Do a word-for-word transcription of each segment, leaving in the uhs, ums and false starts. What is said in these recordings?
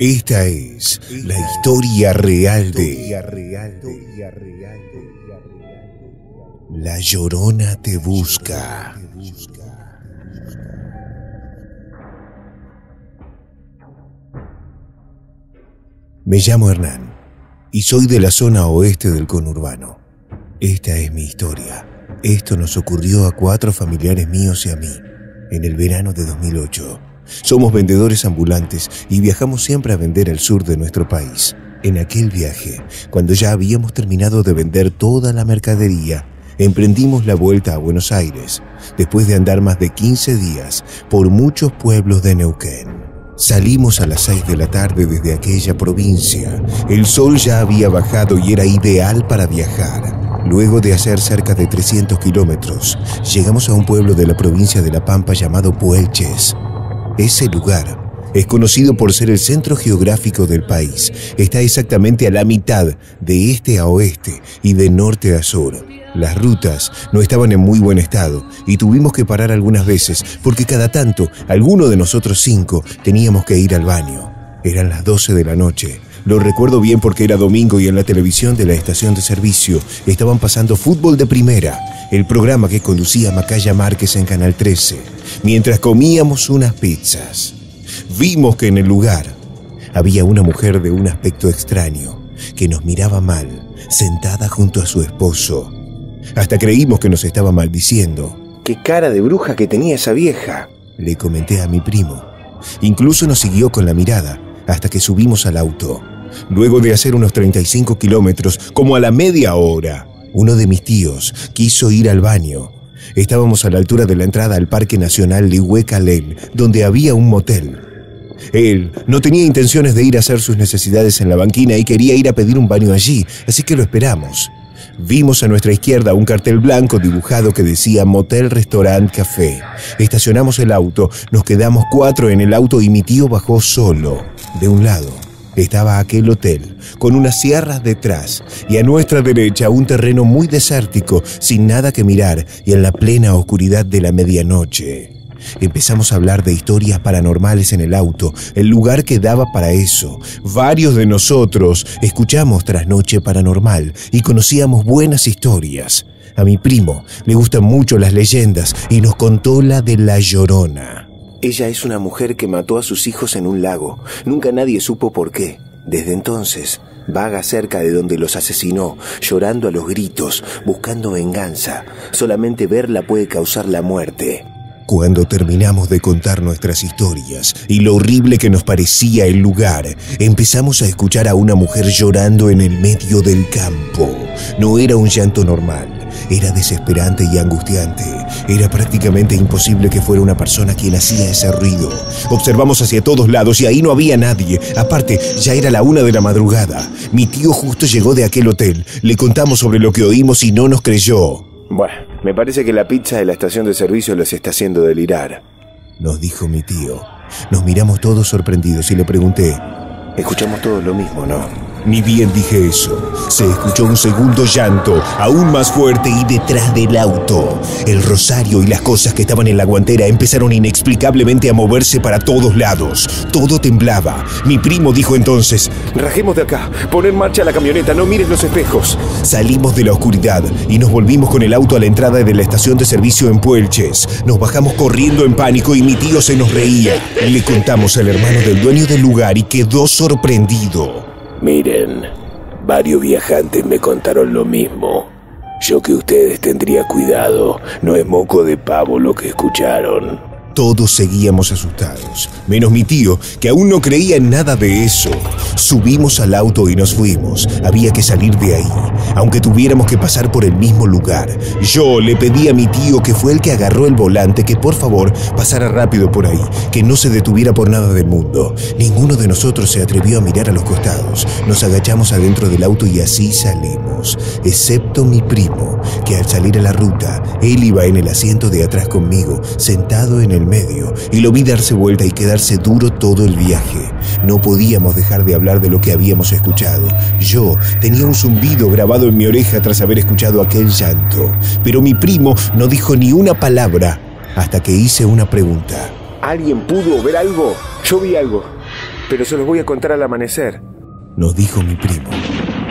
Esta es la historia real de La Llorona te busca. Me llamo Hernán y soy de la zona oeste del conurbano. Esta es mi historia. Esto nos ocurrió a cuatro familiares míos y a mí, en el verano de dos mil ocho. Somos vendedores ambulantes y viajamos siempre a vender al sur de nuestro país. En aquel viaje, cuando ya habíamos terminado de vender toda la mercadería, emprendimos la vuelta a Buenos Aires, después de andar más de quince días por muchos pueblos de Neuquén. Salimos a las seis de la tarde desde aquella provincia. El sol ya había bajado y era ideal para viajar. Luego de hacer cerca de trescientos kilómetros, llegamos a un pueblo de la provincia de La Pampa llamado Puelches. Ese lugar es conocido por ser el centro geográfico del país. Está exactamente a la mitad, de este a oeste y de norte a sur. Las rutas no estaban en muy buen estado y tuvimos que parar algunas veces porque cada tanto, alguno de nosotros cinco, teníamos que ir al baño. Eran las doce de la noche. Lo recuerdo bien porque era domingo y en la televisión de la estación de servicio estaban pasando Fútbol de Primera, el programa que conducía Macaya Márquez en Canal trece, mientras comíamos unas pizzas. Vimos que en el lugar había una mujer de un aspecto extraño que nos miraba mal, sentada junto a su esposo. Hasta creímos que nos estaba maldiciendo. ¡Qué cara de bruja que tenía esa vieja!, le comenté a mi primo. Incluso nos siguió con la mirada hasta que subimos al auto. Luego de hacer unos treinta y cinco kilómetros, como a la media hora, uno de mis tíos quiso ir al baño. Estábamos a la altura de la entrada al Parque Nacional Lihuel Calel, donde había un motel. Él no tenía intenciones de ir a hacer sus necesidades en la banquina y quería ir a pedir un baño allí, así que lo esperamos. Vimos a nuestra izquierda un cartel blanco dibujado que decía Motel Restaurant Café. Estacionamos el auto, nos quedamos cuatro en el auto y mi tío bajó solo. De un lado estaba aquel hotel, con unas sierras detrás, y a nuestra derecha un terreno muy desértico, sin nada que mirar, y en la plena oscuridad de la medianoche. Empezamos a hablar de historias paranormales en el auto, el lugar que daba para eso. Varios de nosotros escuchamos Trasnoche Paranormal y conocíamos buenas historias. A mi primo le gustan mucho las leyendas y nos contó la de La Llorona. Ella es una mujer que mató a sus hijos en un lago. Nunca nadie supo por qué. Desde entonces, vaga cerca de donde los asesinó, llorando a los gritos, buscando venganza. Solamente verla puede causar la muerte. Cuando terminamos de contar nuestras historias y lo horrible que nos parecía el lugar, empezamos a escuchar a una mujer llorando en el medio del campo. No era un llanto normal, era desesperante y angustiante. Era prácticamente imposible que fuera una persona quien hacía ese ruido. Observamos hacia todos lados y ahí no había nadie. Aparte, ya era la una de la madrugada. Mi tío justo llegó de aquel hotel. Le contamos sobre lo que oímos y no nos creyó. Bueno, me parece que la pizza de la estación de servicio los está haciendo delirar, nos dijo mi tío. Nos miramos todos sorprendidos y le pregunté: escuchamos todos lo mismo, ¿no? Ni bien dije eso, se escuchó un segundo llanto, aún más fuerte, y detrás del auto, el rosario y las cosas que estaban en la guantera empezaron inexplicablemente a moverse para todos lados. Todo temblaba. Mi primo dijo entonces: rajemos de acá, pon en marcha la camioneta, no mires los espejos. Salimos de la oscuridad y nos volvimos con el auto a la entrada de la estación de servicio en Puelches. Nos bajamos corriendo en pánico y mi tío se nos reía. Le contamos al hermano del dueño del lugar y quedó sorprendido. Miren, varios viajantes me contaron lo mismo. Yo que ustedes tendría cuidado, no es moco de pavo lo que escucharon. Todos seguíamos asustados, menos mi tío, que aún no creía en nada de eso. Subimos al auto y nos fuimos. Había que salir de ahí, aunque tuviéramos que pasar por el mismo lugar. Yo le pedí a mi tío, que fue el que agarró el volante, que por favor pasara rápido por ahí, que no se detuviera por nada del mundo. Ninguno de nosotros se atrevió a mirar a los costados. Nos agachamos adentro del auto y así salimos, excepto mi primo, que al salir a la ruta, él iba en el asiento de atrás conmigo, sentado en el medio, y lo vi darse vuelta y quedarse duro todo el viaje. No podíamos dejar de hablar de lo que habíamos escuchado. Yo tenía un zumbido grabado en mi oreja tras haber escuchado aquel llanto, pero mi primo no dijo ni una palabra hasta que hice una pregunta. ¿Alguien pudo ver algo? Yo vi algo. pero se los voy a contar al amanecer, nos dijo mi primo.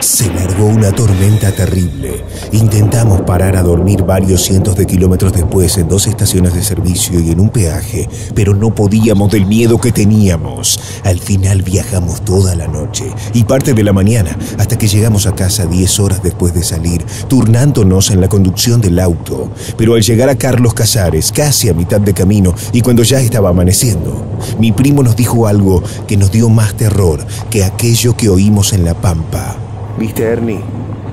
Se largó una tormenta terrible. Intentamos parar a dormir varios cientos de kilómetros después en dos estaciones de servicio y en un peaje, pero no podíamos del miedo que teníamos. Al final viajamos toda la noche y parte de la mañana hasta que llegamos a casa diez horas después de salir, turnándonos en la conducción del auto. Pero al llegar a Carlos Casares, casi a mitad de camino y cuando ya estaba amaneciendo, mi primo nos dijo algo que nos dio más terror que aquello que oímos en La Pampa. ¿Viste, Ernie?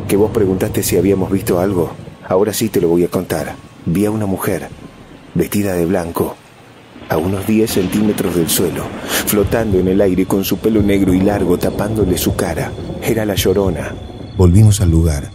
Que vos preguntaste si habíamos visto algo. Ahora sí te lo voy a contar. Vi a una mujer, vestida de blanco, a unos diez centímetros del suelo, flotando en el aire con su pelo negro y largo tapándole su cara. Era La Llorona. Volvimos al lugar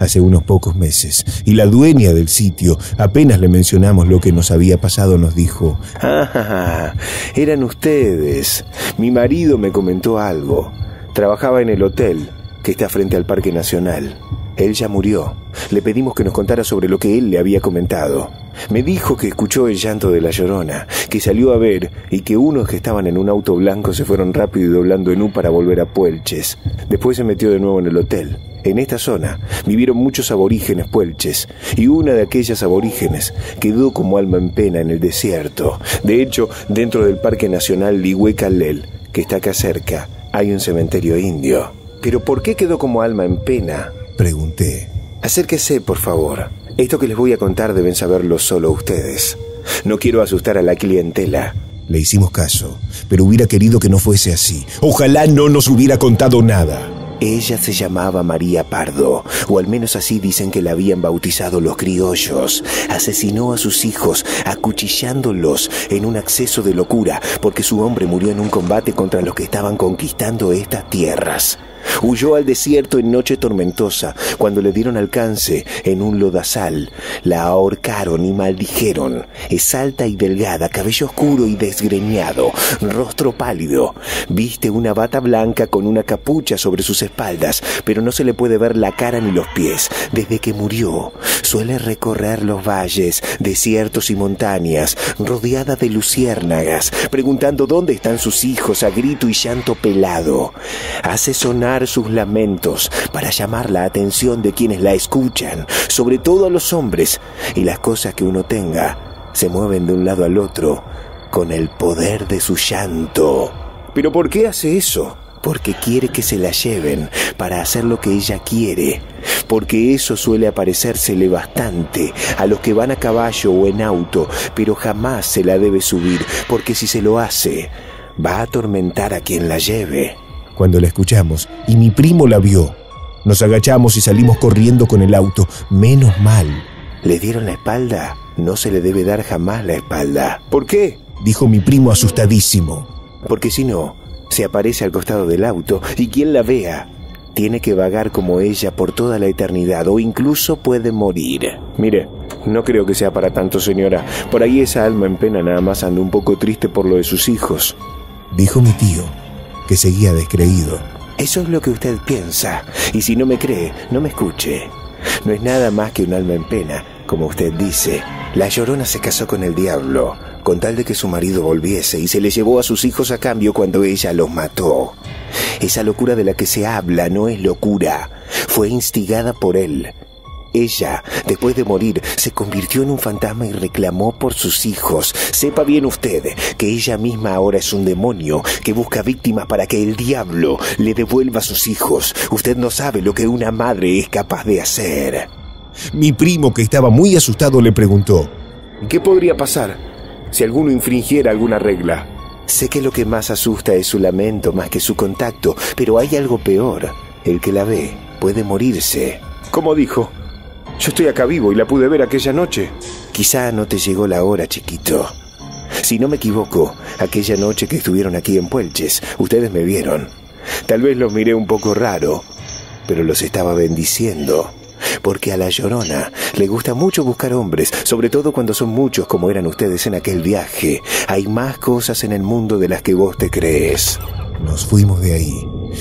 hace unos pocos meses, y la dueña del sitio, apenas le mencionamos lo que nos había pasado, nos dijo: «Ah, eran ustedes. Mi marido me comentó algo. Trabajaba en el hotel que está frente al Parque Nacional. Él ya murió. Le pedimos que nos contara sobre lo que él le había comentado. Me dijo que escuchó el llanto de La Llorona, que salió a ver y que unos que estaban en un auto blanco se fueron rápido y doblando en U para volver a Puelches. Después se metió de nuevo en el hotel. En esta zona vivieron muchos aborígenes puelches y una de aquellas aborígenes quedó como alma en pena en el desierto. De hecho, dentro del Parque Nacional Lihuel Calel, que está acá cerca, hay un cementerio indio». «¿Pero por qué quedó como alma en pena?», pregunté. «Acérquese, por favor. Esto que les voy a contar deben saberlo solo ustedes. No quiero asustar a la clientela». Le hicimos caso, pero hubiera querido que no fuese así. Ojalá no nos hubiera contado nada. Ella se llamaba María Pardo, o al menos así dicen que la habían bautizado los criollos. Asesinó a sus hijos, acuchillándolos en un acceso de locura, porque su hombre murió en un combate contra los que estaban conquistando estas tierras. Huyó al desierto en noche tormentosa. Cuando le dieron alcance en un lodazal, la ahorcaron y maldijeron. Es alta y delgada, cabello oscuro y desgreñado, rostro pálido. Viste una bata blanca con una capucha sobre sus espaldas, pero no se le puede ver la cara ni los pies. Desde que murió, suele recorrer los valles, desiertos y montañas, rodeada de luciérnagas, preguntando dónde están sus hijos a grito y llanto pelado. Hace sonar sus lamentos para llamar la atención de quienes la escuchan, sobre todo a los hombres, y las cosas que uno tenga se mueven de un lado al otro con el poder de su llanto. ¿Pero por qué hace eso? Porque quiere que se la lleven para hacer lo que ella quiere, porque eso suele aparecérsele bastante a los que van a caballo o en auto, pero jamás se la debe subir, porque si se lo hace, va a atormentar a quien la lleve. Cuando la escuchamos y mi primo la vio, nos agachamos y salimos corriendo con el auto. Menos mal. ¿Le dieron la espalda? No se le debe dar jamás la espalda. ¿Por qué?, dijo mi primo asustadísimo. Porque si no, se aparece al costado del auto y quien la vea tiene que vagar como ella por toda la eternidad, o incluso puede morir. Mire, no creo que sea para tanto, señora. Por ahí esa alma en pena nada más anda un poco triste por lo de sus hijos, dijo mi tío, que seguía descreído. Eso es lo que usted piensa, y si no me cree, no me escuche. No es nada más que un alma en pena, como usted dice. La Llorona se casó con el diablo, con tal de que su marido volviese, y se le llevó a sus hijos a cambio cuando ella los mató. Esa locura de la que se habla no es locura, fue instigada por él. Ella, después de morir, se convirtió en un fantasma y reclamó por sus hijos. Sepa bien usted que ella misma ahora es un demonio que busca víctimas para que el diablo le devuelva a sus hijos. Usted no sabe lo que una madre es capaz de hacer. Mi primo, que estaba muy asustado, le preguntó: ¿qué podría pasar si alguno infringiera alguna regla? Sé que lo que más asusta es su lamento más que su contacto, pero hay algo peor. El que la ve puede morirse. ¿Cómo dijo? Yo estoy acá vivo y la pude ver aquella noche. Quizá no te llegó la hora, chiquito. Si no me equivoco, aquella noche que estuvieron aquí en Puelches, ustedes me vieron. Tal vez los miré un poco raro, pero los estaba bendiciendo. Porque a la Llorona le gusta mucho buscar hombres, sobre todo cuando son muchos como eran ustedes en aquel viaje. Hay más cosas en el mundo de las que vos te crees. Nos fuimos de ahí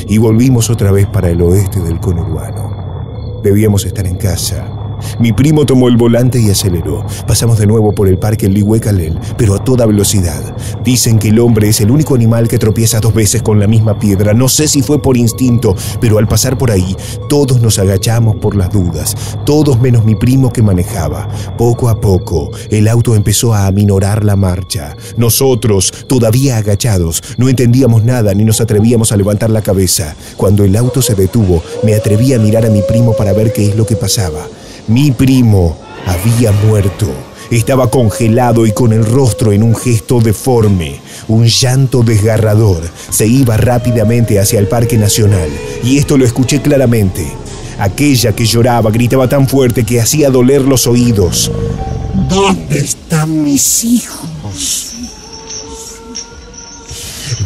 y volvimos otra vez para el oeste del conurbano. Debíamos estar en casa. Mi primo tomó el volante y aceleró. Pasamos de nuevo por el parque Lihuel Calel, pero a toda velocidad. Dicen que el hombre es el único animal que tropieza dos veces con la misma piedra. No sé si fue por instinto, pero al pasar por ahí, todos nos agachamos por las dudas. Todos menos mi primo que manejaba. Poco a poco, el auto empezó a aminorar la marcha. Nosotros, todavía agachados, no entendíamos nada ni nos atrevíamos a levantar la cabeza. Cuando el auto se detuvo, me atreví a mirar a mi primo para ver qué es lo que pasaba. Mi primo había muerto. Estaba congelado y con el rostro en un gesto deforme. Un llanto desgarrador se iba rápidamente hacia el Parque Nacional, y esto lo escuché claramente. Aquella que lloraba gritaba tan fuerte que hacía doler los oídos. ¿Dónde están mis hijos?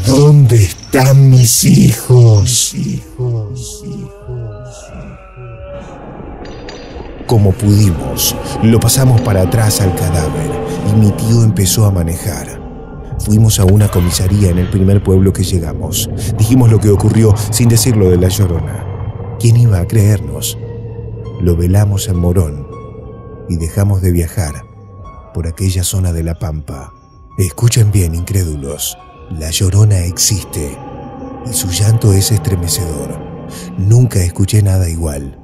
¿Dónde están mis hijos? Hijos, hijos. Como pudimos, lo pasamos para atrás al cadáver y mi tío empezó a manejar. Fuimos a una comisaría en el primer pueblo que llegamos. Dijimos lo que ocurrió sin decirlo de La Llorona. ¿Quién iba a creernos? Lo velamos en Morón y dejamos de viajar por aquella zona de La Pampa. Escuchen bien, incrédulos. La Llorona existe y su llanto es estremecedor. Nunca escuché nada igual.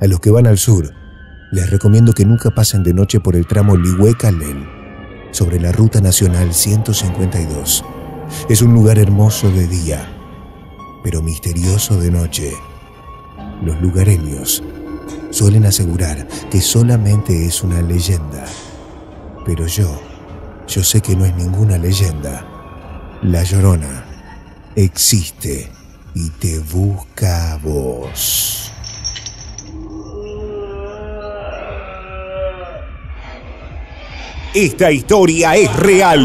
A los que van al sur, les recomiendo que nunca pasen de noche por el tramo Lihuel Calel, sobre la Ruta Nacional ciento cincuenta y dos. Es un lugar hermoso de día, pero misterioso de noche. Los lugareños suelen asegurar que solamente es una leyenda, pero yo, yo sé que no es ninguna leyenda. La Llorona existe y te busca a vos. Esta historia es real.